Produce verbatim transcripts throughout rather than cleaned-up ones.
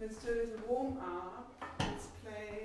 let's do a little warm up. Let's play.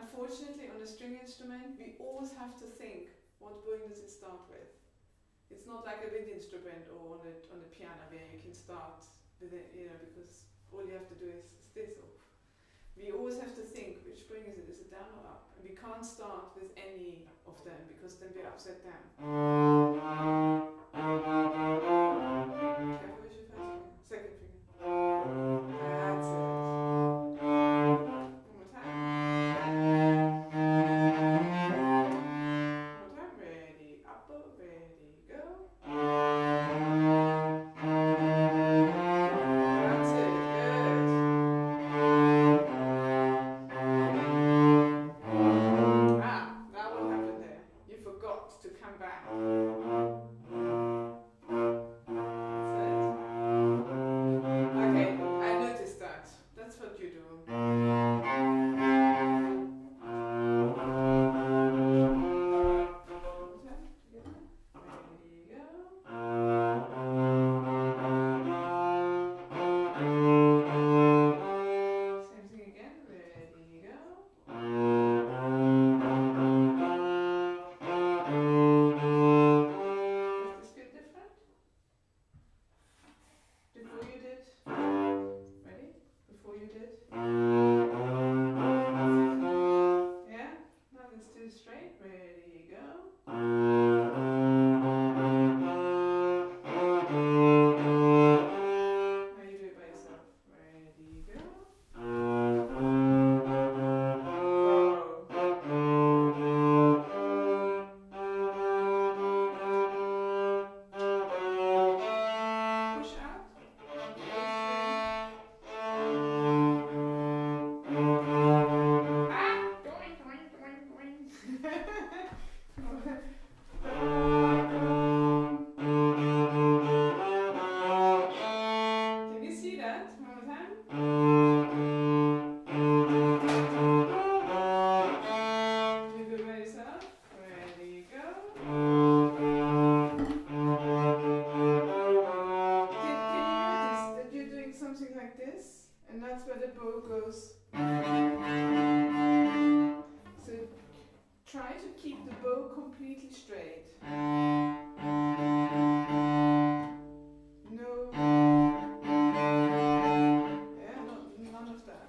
Unfortunately, on a string instrument, we always have to think, what bowing does it start with? It's not like a wind instrument or on a, on a piano where you can start with it, you know, because all you have to do is stizzel. We always have to think, which bowing is it? Is it down or up? And we can't start with any of them because then we're upside down. Okay, where's your first finger? Second finger. That's it. And that's where the bow goes. So try to keep the bow completely straight. No. Yeah, not, none of that.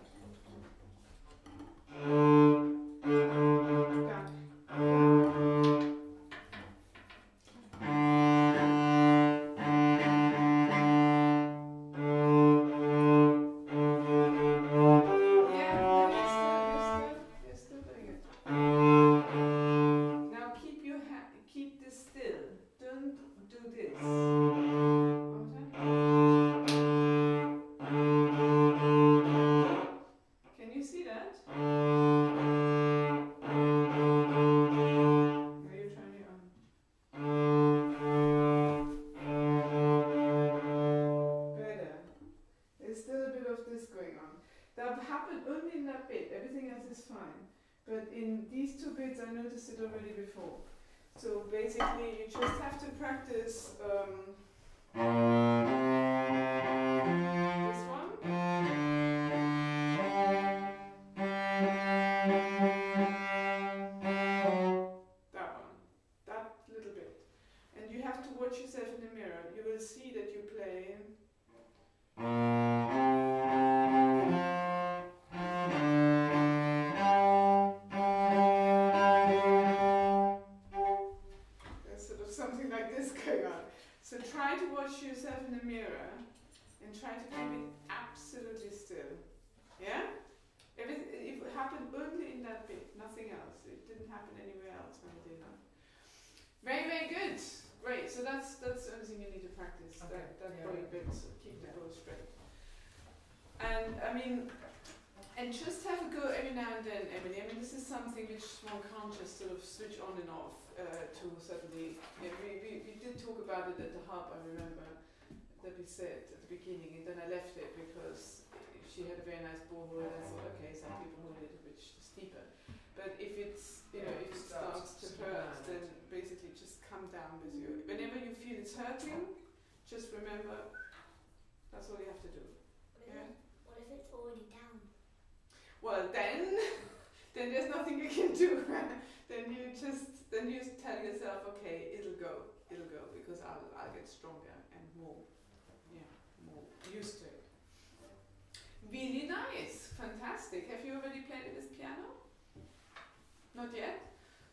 Already before. So basically you just have to practice um, this one. That one. That little bit. And you have to watch yourself in the mirror. You will see that you play. So try to watch yourself in the mirror and try to keep it absolutely still. Yeah? Everything, it happened only in that bit, nothing else. It didn't happen anywhere else when I did that. Very, very good. Great. So that's that's the only thing you need to practice. Okay. That that yeah. body bit, so keep the bow straight. And I mean, and just have a go every now and then, Emily. I mean, this is something which one can't just sort of switch on and off uh, to suddenly. Yeah, we, we, we did talk about it at the harp, I remember, that we said at the beginning, and then I left it because she had a very nice bow, and I thought, okay, some people want it a bit steeper. But if it's, you know, if it starts to hurt, then basically just come down with you. Whenever you feel it's hurting, just remember, that's all you have to do. Yeah? What if it's already down? Well, then, then there's nothing you can do. Then you just, then you tell yourself, okay, it'll go, it'll go, because I'll, I'll get stronger and more, yeah, more used to it. Really nice, fantastic. Have you already played this piano? Not yet.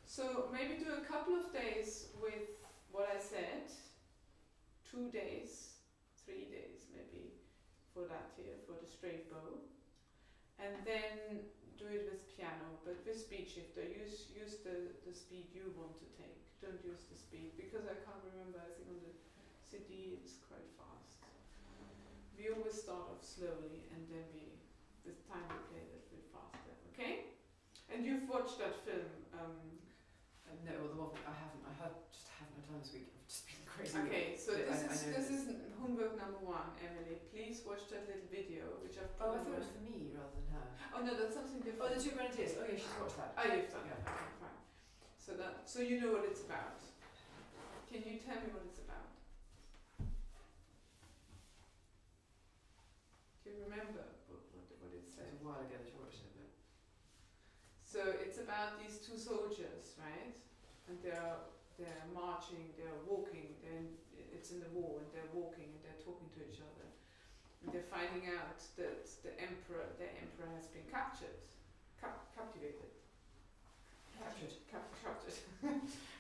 So maybe do a couple of days with what I said. Two days, three days maybe, for that here, for the straight bow. And then do it with piano, but with speed shifter. Use use the, the speed you want to take. Don't use the speed, because I can't remember. I think on the C D it's quite fast. We always start off slowly, and then we, with time we play a bit faster, okay? And you've watched that film. Um, no, well, the one I haven't. I had just haven't had time this week. I've just been crazy. Okay, so this I, is I this is homework number one, Emily. Please watch that little video which I've. Oh, I thought it was for me rather than her. Oh no, that's something different. Oh, The Two Grenadiers. Oh yeah, she's watched that. Oh, you've done that. Yeah. Okay, fine. So that so you know what it's about. Can you tell me what it's about? Do you remember what what, what it said? It's a while ago that you watched it. So it's about these two soldiers, right? And they're they're marching, they're walking. They're in, it's in the war, and they're walking and they're talking to each other. And they're finding out that the emperor, their emperor, has been captured, cap captivated, captured, cap captured,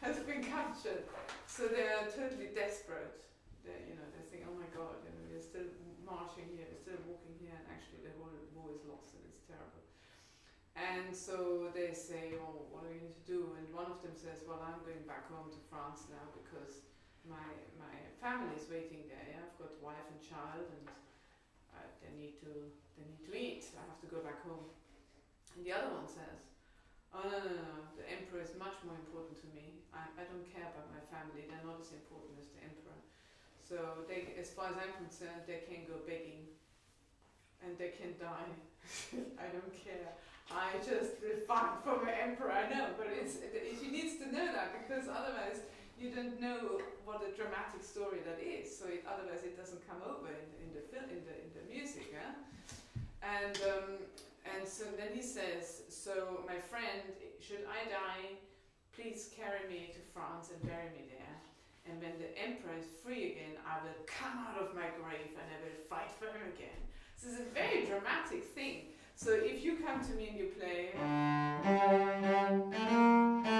has been captured. So they are totally desperate. They're, you know, they think, oh my God, you know, we're still marching here, we're still walking here, and actually the whole war is lost and it's terrible. And so they say, oh, what are we going to do? And one of them says, well, I'm going back home to France now because my my family is waiting there. Yeah? I've got wife and child, and uh, they need to they need to eat. I have to go back home. And the other one says, oh no no no, the emperor is much more important to me. I I don't care about my family. They're not as important as the emperor. So they, as far as I'm concerned, they can go begging. And they can die. I don't care. I just will fight for my emperor. I know, but it's, it, she needs to know that, because otherwise you don't know what a dramatic story that is. So it, otherwise it doesn't come over in, in the film, in the in the music. Eh? So my friend, should I die, please carry me to France and bury me there. And when the emperor is free again, I will come out of my grave and I will fight for him again. This is a very dramatic thing. So if you come to me and you play...